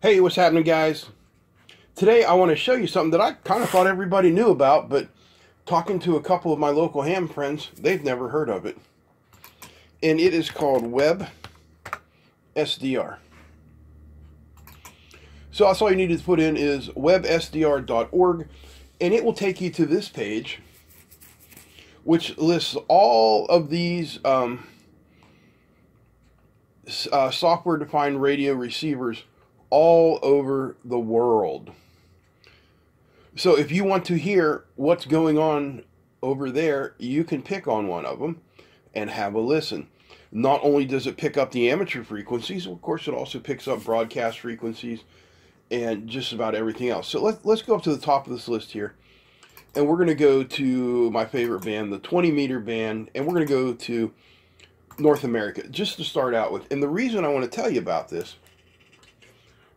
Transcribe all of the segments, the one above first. Hey, what's happening, guys? Today I want to show you something that I kind of thought everybody knew about, but talking to a couple of my local ham friends, they've never heard of it. And it is called WebSDR. So that's all you need to put in is websdr.org, and it will take you to this page, which lists all of these software-defined radio receivers all over the world. So if you want to hear what's going on over there, you can pick on one of them and have a listen. Not only does it pick up the amateur frequencies, of course it also picks up broadcast frequencies and just about everything else. So let's go up to the top of this list here, and we're going to go to my favorite band, the 20 meter band, and we're going to go to North America just to start out with. And the reason I want to tell you about this,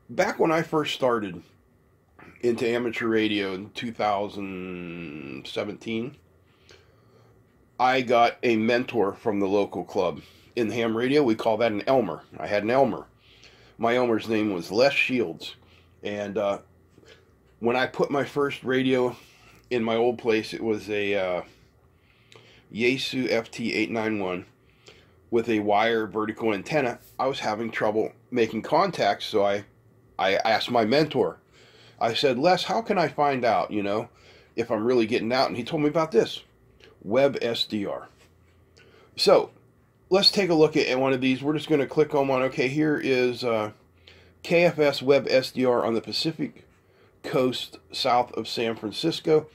back when I first started into amateur radio in 2017, I got a mentor from the local club. In ham radio, we call that an Elmer. I had an Elmer. My Elmer's name was Les Shields. And when I put my first radio in my old place, it was a Yaesu FT-891 with a wire vertical antenna. I was having trouble making contacts, so I asked my mentor. I said, Les, how can I find out, you know, if I'm really getting out? And he told me about this, WebSDR. So let's take a look at one of these. We're just going to click on one. Okay, here is KFS WebSDR on the Pacific Coast south of San Francisco.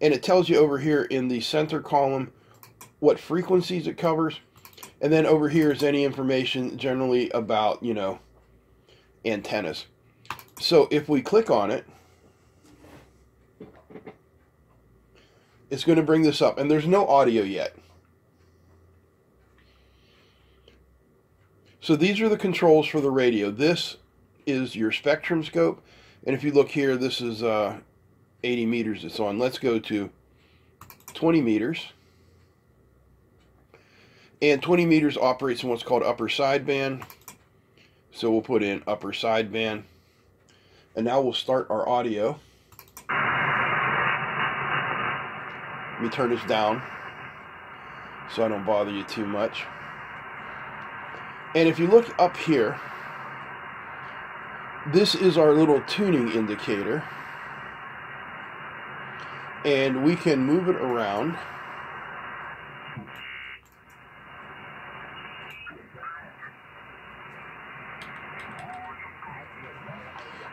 And it tells you over here in the center column what frequencies it covers. And then over here is any information generally about, you know, antennas. So if we click on it, it's going to bring this up, and there's no audio yet. So these are the controls for the radio. This is your spectrum scope, and if you look here, this is 80 meters it's on. Let's go to 20 meters. And 20 meters operates in what's called upper sideband. So we'll put in upper sideband. And now we'll start our audio. Let me turn this down so I don't bother you too much. And if you look up here, this is our little tuning indicator. And we can move it around.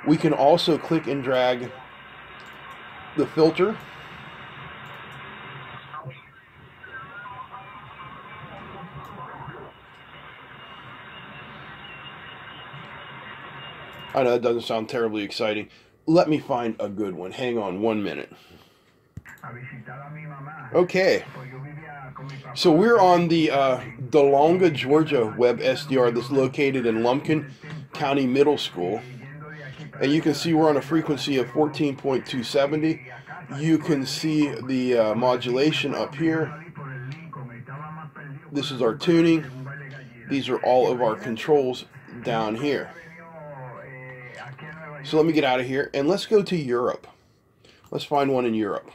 We can also click and drag the filter. I know that doesn't sound terribly exciting. Let me find a good one. Hang on 1 minute. Okay. So we're on the DeLonga, Georgia WebSDR that's located in Lumpkin County Middle School. And you can see we're on a frequency of 14.270. You can see the modulation up here. This is our tuning. These are all of our controls down here. So let me get out of here and let's go to Europe. Let's find one in Europe.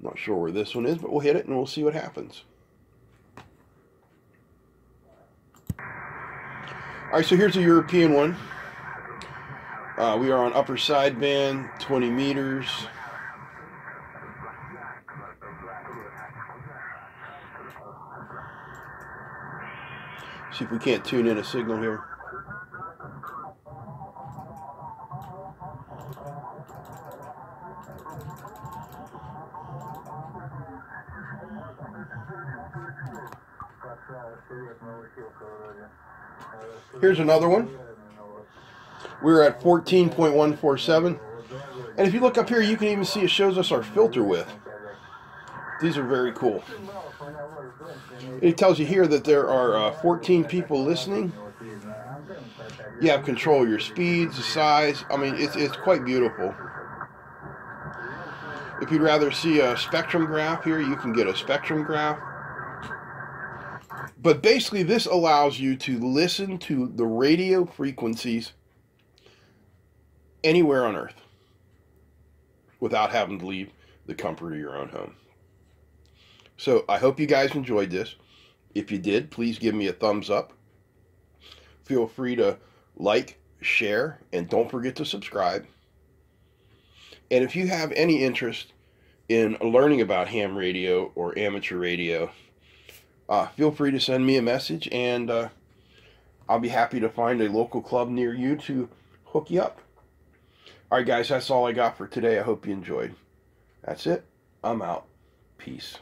Not sure where this one is, but we'll hit it and we'll see what happens. All right, so here's a European one. We are on upper sideband, 20 meters. See if we can't tune in a signal here. Here's another one. We're at 14.147. And if you look up here, you can even see it shows us our filter width. These are very cool. It tells you here that there are 14 people listening. You have control of your speeds, the size. I mean, it's quite beautiful. If you'd rather see a spectrum graph here, you can get a spectrum graph. But basically this allows you to listen to the radio frequencies anywhere on Earth without having to leave the comfort of your own home. So I hope you guys enjoyed this. If you did, please give me a thumbs up. Feel free to like, share, and don't forget to subscribe. And if you have any interest in learning about ham radio or amateur radio, feel free to send me a message, and I'll be happy to find a local club near you to hook you up. All right, guys, that's all I got for today. I hope you enjoyed. That's it. I'm out. Peace.